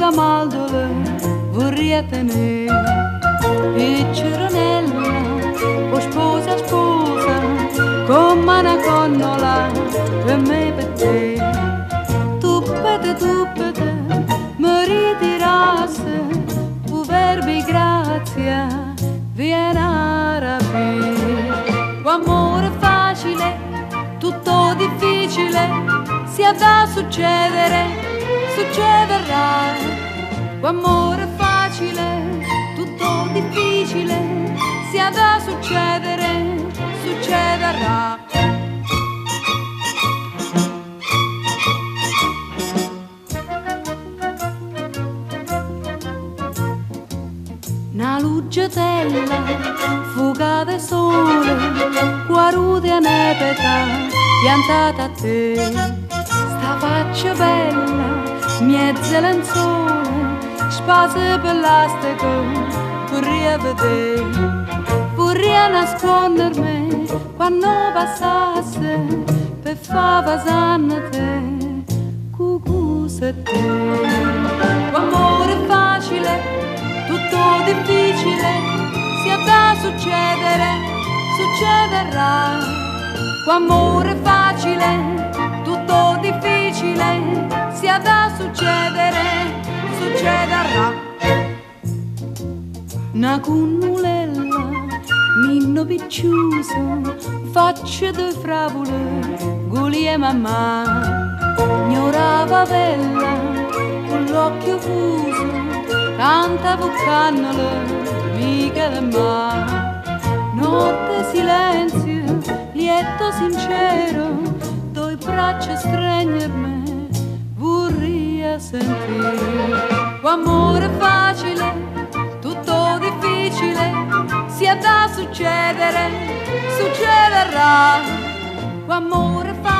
lunga maldolă, vârrietene, piccironella, o sposa sposa, come una connola per me per te. Tuppete, mi ritirasse, tu verbi grazia, viena arabi. Tu amore facile, tutto difficile, se va a succedere, succederà. Tu amore facile, tutto difficile, se va a succedere, succederà. Una luggetella, fuga de sole, guarudia nepeta, piantata a te. Sta faccia bella, miezze lenzuole, spazio per l'elastico, vorrei vedere. Vorrei nascondermi quando passasse, per far passare te, cucuse te. Amore facile, tutto difficile, sia da succedere, succederà. Tu amore facile, tutto difficile, sia da succedere, succederà. Una cunnulella, ninno picciuso, facce de fravole, guli e mamma, ignorava bella, con l'occhio fuso, canta vocannole, Michele ma. Notte silenzio, lieto sincero, due braccia stringermi, vorrei sentire. Amore facile, tutto difficile, sia da succedere, succederà. Amore facile.